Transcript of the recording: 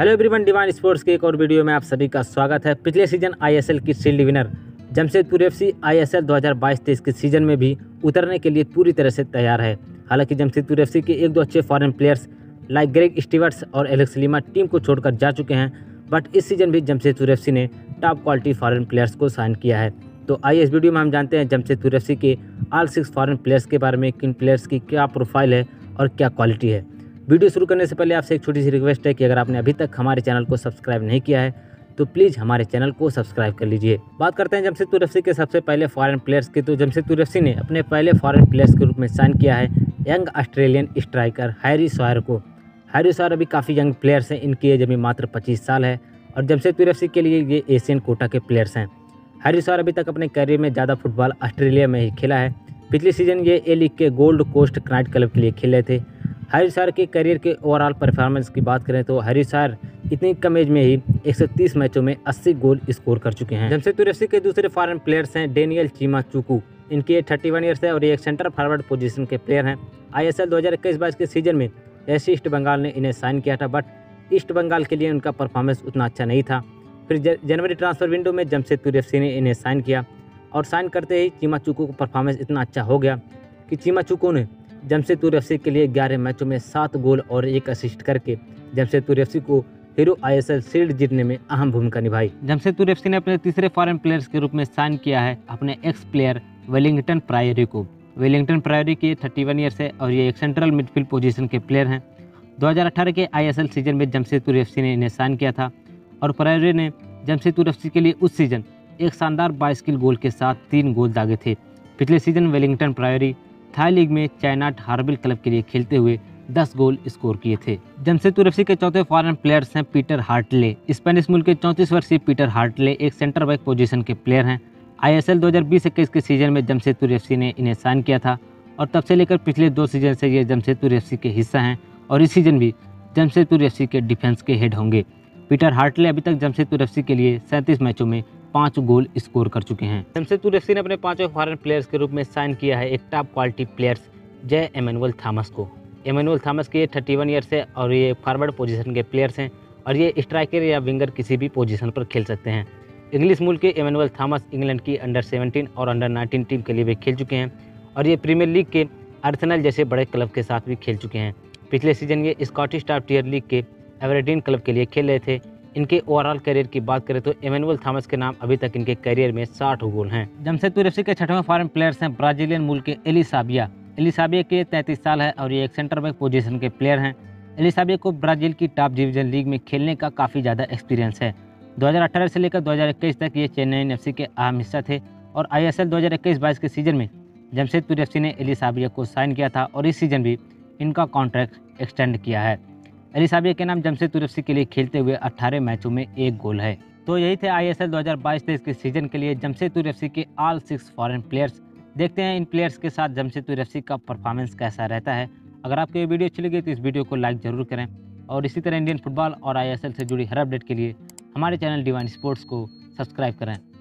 Hello everyone, divine sports के एक और वीडियो में आप सभी का स्वागत है। पिछले सीजन आईएसएल की shield winner Jamshedpur FC ISL 2022-23 के सीजन में भी उतरने के लिए पूरी तरह से तैयार है। हालांकि जमशेदपुर एफसी के एक दो अच्छे foreign players like Greg Stewarts और एलेक्स लीमा टीम को छोड़कर जा चुके हैं, बट इस सीजन भी जमशेदपुर एफसी ने टॉप क्वालिटी फॉरेन प्लेयर्स को साइन किया है। तो आइए इस वीडियो में हम जानते हैं जमशेदपुर एफसी के ऑल 6 फॉरेन प्लेयर्स के बारे में, किन प्लेयर्स की क्या प्रोफाइल है और क्या क्वालिटी है। वीडियो शुरू करने से पहले आपसे एक छोटी सी रिक्वेस्ट है कि अगर आपने अभी तक हमारे चैनल को सब्सक्राइब नहीं किया है तो प्लीज़ हमारे चैनल को सब्सक्राइब कर लीजिए। बात करते हैं जमशेदपुर एफसी के सबसे पहले फॉरेन प्लेयर्स की। तो जमशेदपुर एफसी ने अपने पहले फॉरेन प्लेयर्स के रूप में साइन किया है young Australian striker Harry Sawyer को। हैरी सॉयर अभी काफ़ी यंग प्लेयर्स हैं, इनकी एज अभी मात्र 25 साल है और जमशेदपुर एफसी के लिए ये एशियन कोटा के प्लेयर्स हैं। हैरी सॉयर अभी तक अपने करियर में ज़्यादा फुटबॉल ऑस्ट्रेलिया में ही खेला है। पिछले सीजन ये ए लीग के गोल्ड कोस्ट नाइट क्लब के लिए खेले थे। हैरी सॉयर के करियर के ओवरऑल परफॉर्मेंस की बात करें तो हैरी सॉयर इतनी कम एज में ही 130 मैचों में 80 गोल स्कोर कर चुके हैं। जमशेदपुर एफसी के दूसरे फॉरेन प्लेयर्स हैं डेनियल चीमा चुकू। इनकी एज 31 ईयर्स है और ये एक सेंटर फॉरवर्ड पोजीशन के प्लेयर हैं। आईएसएल 2021-22 के सीजन में एफसी ईस्ट बंगाल ने इन्हें साइन किया था, बट ईस्ट बंगाल के लिए उनका परफॉर्मेंस उतना अच्छा नहीं था। फिर जनवरी ट्रांसफर विंडो में जमशेदपुर एफसी ने इन्हें साइन किया और साइन करते ही चीमा चुकू का परफॉर्मेंस इतना अच्छा हो गया कि चीमा चुकू ने जमशेदपुर एफसी के लिए 11 मैचों में 7 गोल और 1 असिस्ट करके जमशेदपुर एफसी को हीरो आईएसएल शील्ड जीतने में अहम भूमिका निभाई। जमशेदपुर एफसी ने अपने तीसरे फॉरेन प्लेयर्स के रूप में साइन किया है अपने एक्स प्लेयर वेलिंगटन प्रायोरी को। वेलिंगटन प्रायोरी की 31 ईयर्स है और ये एक सेंट्रल मिडफील्ड पोजीशन के प्लेयर हैं। 2018 के आईएसएल सीजन में जमशेदपुर एफसी ने इन्हें साइन किया था और प्रायोरी ने जमशेदपुर एफसी के लिए उस सीजन एक शानदार 22 गोल के साथ 3 गोल दागे थे। पिछले सीजन वेलिंगटन प्रायोरी थाई लीग में चाइनाट हार्बिल क्लब के लिए खेलते हुए 10 गोल स्कोर किए थे। जमशेदपुर एफसी के चौथे फॉरेन प्लेयर्स हैं पीटर हार्टले। स्पेनिश मूल के 34 वर्षीय पीटर हार्टले एक सेंटर बैक पोजीशन के प्लेयर हैं। आईएसएल 2020-21 के सीजन में जमशेदपुर एफसी ने इन्हें साइन किया था और तब से लेकर पिछले 2 सीजन से ये जमशेदपुर एफसी के हिस्सा हैं और इस सीजन भी जमशेदपुर एफसी के डिफेंस के हेड होंगे। पीटर हार्टले अभी तक जमशेदपुर एफसी के लिए 37 मैचों में 5 गोल स्कोर कर चुके हैं। जमशेदपुर एफसी ने अपने 5वें फॉरेन प्लेयर्स के रूप में साइन किया है एक top quality players Jay Emmanuel Thomas को। एमेनुअल थॉमस की 31 ईयर्स है और ये फॉरवर्ड पोजीशन के प्लेयर्स हैं और ये स्ट्राइकर या विंगर किसी भी पोजीशन पर खेल सकते हैं। इंग्लिश मूल के एमेनुअल थॉमस इंग्लैंड की अंडर-17 और अंडर-19 टीम के लिए भी खेल चुके हैं और ये प्रीमियर लीग के आर्सेनल जैसे बड़े क्लब के साथ भी खेल चुके हैं। पिछले सीजन ये स्कॉटिश टॉप टियर लीग के एबरडीन क्लब के लिए खेल रहे थे। इनके ओवरऑल करियर की बात करें तो एमेनुअल थॉमस के नाम अभी तक इनके करियर में 60 गोल हैं। जमशेदपुर एफसी के छठवें फॉरेन प्लेयर्स हैं ब्राजीलियन मूल के एलिसाबिया। एलिसाबिया के 33 साल है और ये एक सेंटर बैक पोजीशन के प्लेयर हैं। एलिसाबिया को ब्राजील की टॉप डिवीजन लीग में खेलने का काफ़ी ज़्यादा एक्सपीरियंस है। 2018 से लेकर 2021 तक ये चेन्नई एफसी के अहम हिस्सा थे और आईएसएल 2021-22 के सीजन में जमशेदपुर एफसी ने एलिसाबिया को साइन किया था और इस सीजन भी इनका कॉन्ट्रैक्ट एक्सटेंड किया है। एलिसाबिया के नाम जमशेदपुर एफसी के लिए खेलते हुए 18 मैचों में 1 गोल है। तो यही थे आईएसएल 2022-23 के सीजन के लिए जमशेदपुर एफसी के ऑल 6 फॉरेन प्लेयर्स। देखते हैं इन प्लेयर्स के साथ जमशेदपुर एफसी का परफॉर्मेंस कैसा रहता है। अगर आपको ये वीडियो अच्छी लगी तो इस वीडियो को लाइक जरूर करें और इसी तरह इंडियन फुटबॉल और आईएसएल से जुड़ी हर अपडेट के लिए हमारे चैनल डिवाइन स्पोर्ट्स को सब्सक्राइब करें।